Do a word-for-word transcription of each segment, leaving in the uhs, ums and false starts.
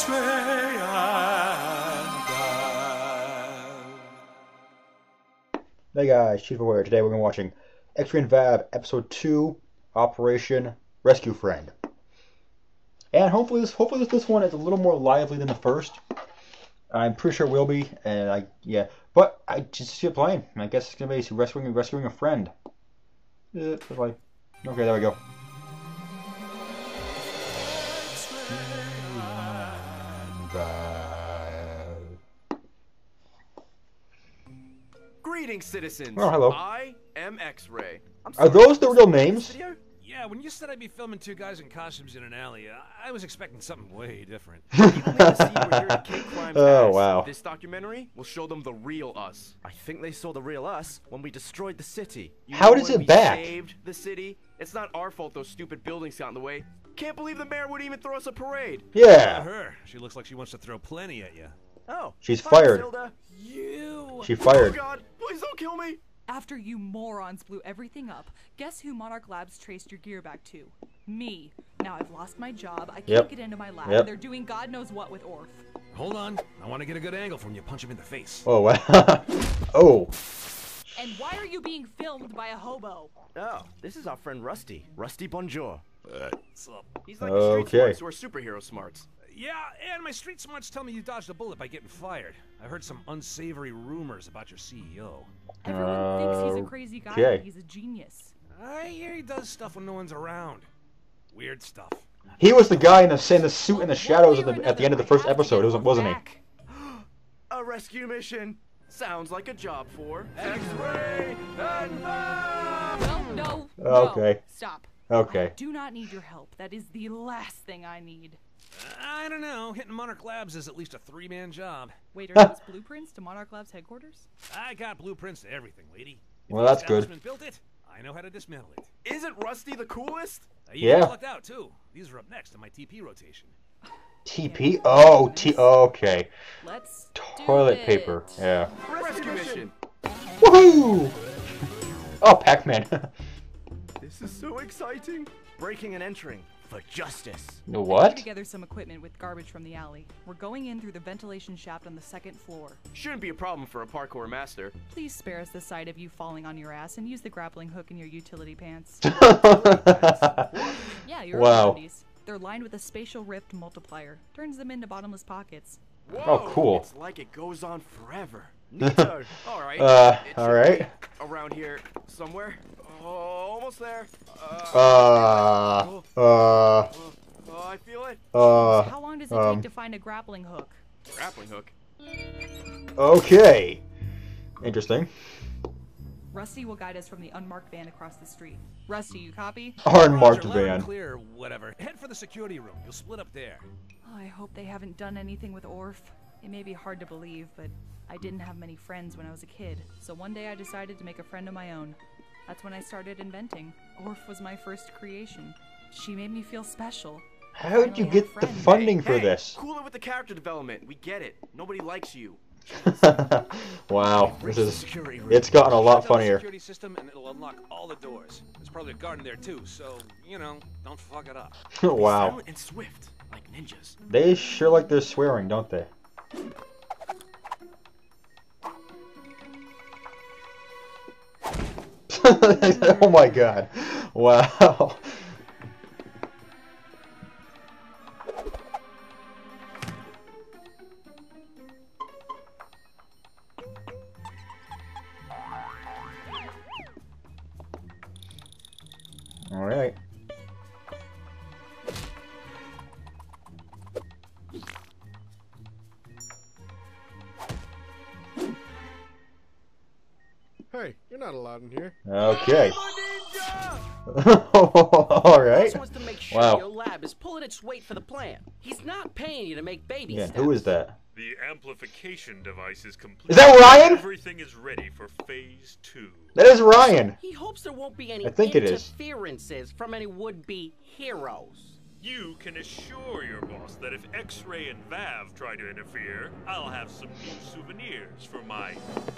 X-Ray and Vav. Hey guys, Chief Aware. Today we're watching X-Ray and Vav Episode two, Operation Rescue Friend. And hopefully this hopefully this, this one is a little more lively than the first. I'm pretty sure it will be, and I yeah. But I just see a plane. I guess it's gonna be rescuing rescuing a friend. Uh, okay, there we go. Greetings, citizens. Oh, hello. I am X-Ray. Are those the real names? Yeah, when you said I'd be filming two guys in costumes in an alley, I was expecting something way different. Oh, wow. This documentary will show them the real us. I think they saw the real us when we destroyed the city. You How does it back? Saved the city. It's not our fault those stupid buildings got in the way. Can't believe the mayor would even throw us a parade. Yeah. Her. She looks like she wants to throw plenty at you. Oh. She's fired. You. She fired. Oh, God. Please don't kill me. After you morons blew everything up, guess who Monarch Labs traced your gear back to? Me. Now I've lost my job, I can't yep. get into my lab, yep. they're doing God knows what with Orf. Hold on, I want to get a good angle from you, punch him in the face. Oh, wow. Oh. And why are you being filmed by a hobo? Oh, this is our friend Rusty. Rusty Bonjour. Uh, what's up? He's like okay. a street smarts who are superhero smarts. Yeah, and my street smarts tell me you dodged a bullet by getting fired. I heard some unsavory rumors about your C E O. Everyone uh, thinks he's a crazy guy, okay. but he's a genius. I hear he does stuff when no one's around. Weird stuff. He was the guy in the, in the suit in the shadows at the, at the end of the first episode, wasn't he? A rescue mission. Sounds like a job for X-Ray and Vav! No, no, no. Okay. Stop. Okay. I do not need your help. That is the last thing I need. I don't know. Hitting Monarch Labs is at least a three-man job. Wait, are those blueprints to Monarch Labs headquarters? I got blueprints to everything, lady. If well, that's good. Built it, I know how to dismantle it. Isn't Rusty the coolest? Uh, you yeah. lucked out too. These are up next in my T P rotation. T P? Oh, T. Okay. Let's toilet paper. Yeah. Rescue mission. Woohoo! Oh, Pac-Man. This is so exciting. Breaking and entering. For justice. What? I put together some equipment with garbage from the alley. We're going in through the ventilation shaft on the second floor. Shouldn't be a problem for a parkour master. Please spare us the sight of you falling on your ass and use the grappling hook in your utility pants. Yeah, your wow. utilities. They're lined with a spatial rift multiplier. Turns them into bottomless pockets. Whoa, oh, cool. It's like it goes on forever. all right. Uh, all right. Around here somewhere. Oh, almost there. Uh. Uh. Uh. Oh, I feel it. Uh. How long does it um, take to find a grappling hook? Grappling hook. Okay. Interesting. Rusty will guide us from the unmarked van across the street. Rusty, you copy? Unmarked van. Clear, whatever. Head for the security room. You'll split up there. Oh, I hope they haven't done anything with Orf. It may be hard to believe, but I didn't have many friends when I was a kid, so one day I decided to make a friend of my own. That's when I started inventing. Orf was my first creation. She made me feel special. How did you get the funding for this? Hey, cool it with the character development. We get it. Nobody likes you. Wow, this is, it's gotten a lot funnier. Security system and it'll unlock all the doors. There's probably a garden there too, so, you know, don't fuck it up. Wow. And swift, like ninjas. They sure like they're swearing, don't they? Oh my God. Wow. All right. Hey, you're not allowed in here. Okay. All right. To make sure wow. Your lab is pulling its weight for the plan. He's not paying you to make baby yeah, steps. Who is that? The amplification device is complete. Is that Ryan? Everything is ready for phase two. That is Ryan. He hopes there won't be any I think interferences it is. from any would-be heroes. You can assure your boss that if X-Ray and Vav try to interfere, I'll have some new souvenirs for my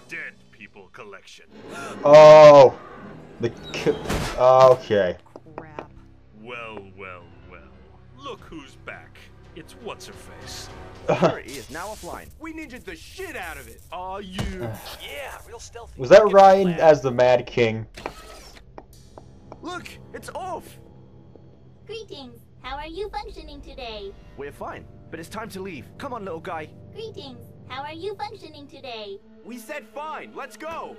dead people collection. Oh, the okay. Crap. Well, well, well. Look who's back. It's what's-her-face. Security is now offline. We ninja'd the shit out of it. Are you? Yeah, real stealthy. Was that Ryan as the Mad King? Look, it's Orf. Greetings. How are you functioning today? We're fine, but it's time to leave. Come on, little guy. Greetings. How are you functioning today? We said fine. Let's go.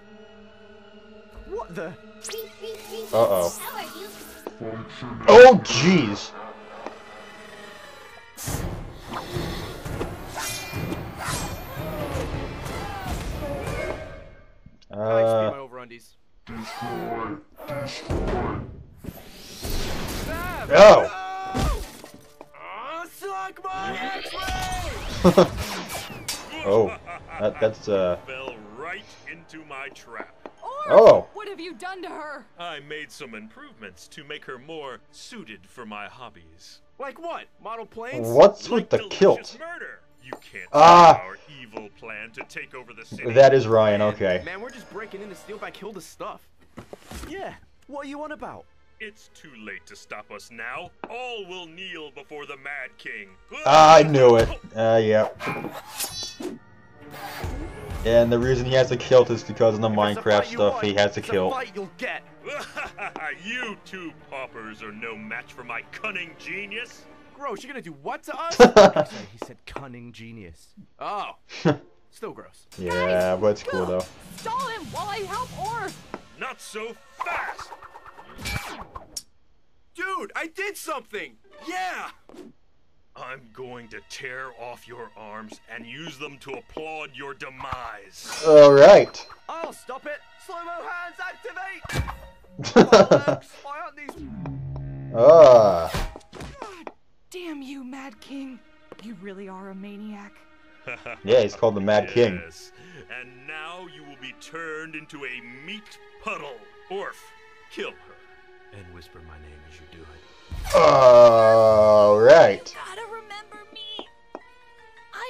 What the? Uh-oh. How are you? Oh, jeez. Uh, I my overundies. Destroy, destroy. Vav, no! Oh, suck my X-ray! Oh, that, that's uh. Fell right into my trap. Oh! What have you done to her? I made some improvements to make her more suited for my hobbies. Like what? Model planes? What's like with the kilt? Murder. You can't ah. Our evil plan to take over the city. That is Ryan, okay. Man, we're just breaking in to steal back Hilda's stuff. Yeah, what are you on about? It's too late to stop us now. All will kneel before the Mad King. I knew it. Uh, yeah. And the reason he has to kilt is because of the if Minecraft stuff want, he has to kill. You'll get. You two paupers are no match for my cunning genius. Gross, you're gonna do what to us? Sorry, he said cunning genius. Oh. Still gross. Yeah, but it's cool though. Stall him while I help Orf! Not so fast! Dude, I did something! Yeah! I'm going to tear off your arms and use them to applaud your demise. Alright. I'll stop it. Slow-mo hands activate! Ah. God damn you, Mad King. You really are a maniac. Yeah, he's called the Mad yes. King. And now you will be turned into a meat puddle. Orf, kill her. And whisper my name as you do it. Alright.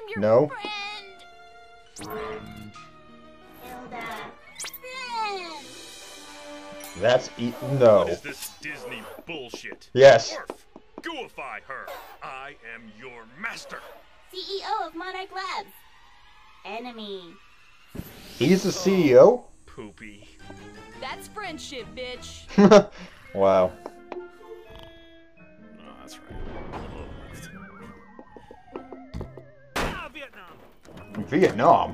Your no. Friend. Hilda. Friend. That's e no. What is this Disney bullshit? Yes. Orf, gooify her. I am your master. C E O of Monarch Labs. Enemy. He's the C E O? Oh, poopy. That's friendship, bitch. Wow. Oh, that's right. Vietnam.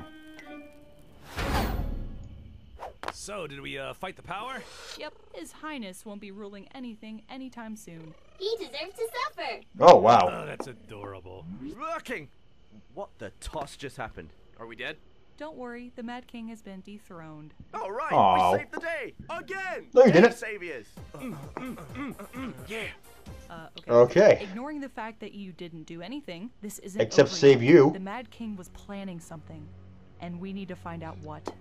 So, did we uh, fight the power? Yep, His Highness won't be ruling anything anytime soon. He deserves to suffer. Oh, wow. Oh, that's adorable. Working! What the toss just happened? Are we dead? Don't worry, the Mad King has been dethroned. All right, aww. We saved the day! Again! No, you didn't. Saviors. Mm, mm, mm, mm, yeah. Uh, okay. okay. Ignoring the fact that you didn't do anything, this isn't except save you. The Mad King was planning something, and we need to find out what.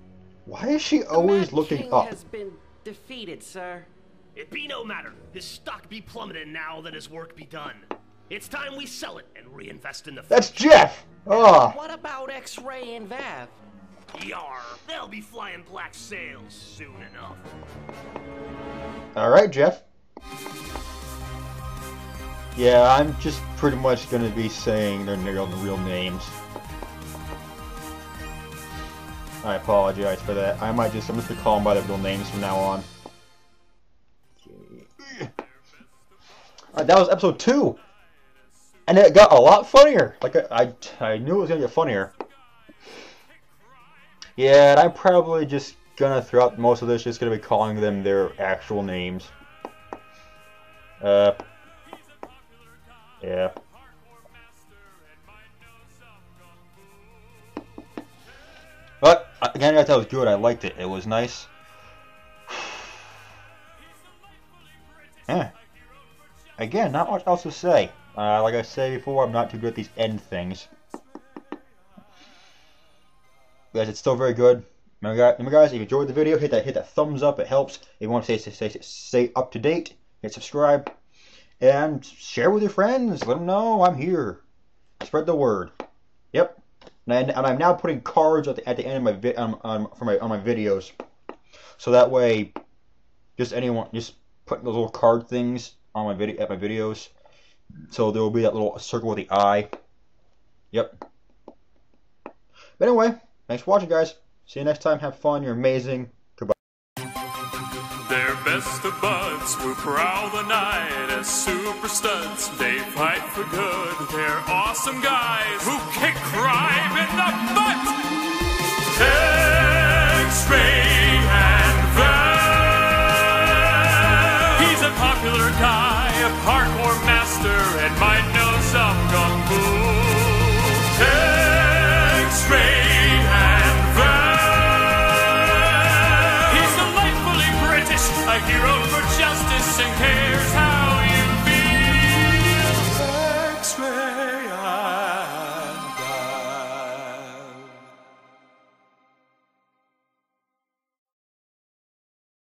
Why is she always looking up? The Mad King has been defeated, sir. It be no matter. His stock be plummeted now that his work be done. It's time we sell it and reinvest in the future. That's Jeff! Oh. What about X-Ray and Vav? Yar, they'll be flying black sails soon enough. Alright, Jeff. Yeah, I'm just pretty much going to be saying their real, real names. I apologize for that. I might just, I'm just going to call them by their real names from now on. Alright, that was episode two! And it got a lot funnier! Like, I, I, I knew it was going to get funnier. Yeah, and I'm probably just going to, throughout most of this, just going to be calling them their actual names. Uh... Yeah. But again, I thought it was good. I liked it. It was nice. Yeah. Again, not much else to say. Uh, like I said before, I'm not too good at these end things. Guys, it's still very good. Remember, guys, if you enjoyed the video, hit that hit that thumbs up. It helps. If you want to stay stay stay up to date, hit subscribe. And share with your friends. Let them know I'm here. Spread the word. Yep. And, and I'm now putting cards at the, at the end of my vi um, um, for my on my videos, so that way, just anyone just putting those little card things on my video at my videos, So there will be that little circle with the eye. Yep. But anyway, thanks for watching, guys. See you next time. Have fun. You're amazing. Goodbye. They're best of buds. We prowl the night as super studs. They fight for good. They're awesome guys who kick crime in the butt. X-Ray and Vav. He's a popular guy, a parkour man.